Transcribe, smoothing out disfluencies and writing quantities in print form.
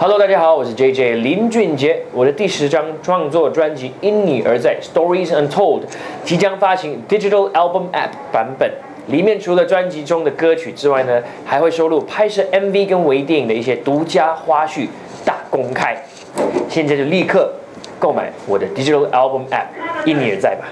Hello， 大家好，我是 JJ 林俊杰。我的第10张创作专辑《因你而在 Stories Untold》即将发行 Digital Album App 版本。里面除了专辑中的歌曲之外呢，还会收录拍摄 MV 跟微电影的一些独家花絮大公开。现在就立刻购买我的 Digital Album App《因你而在》吧。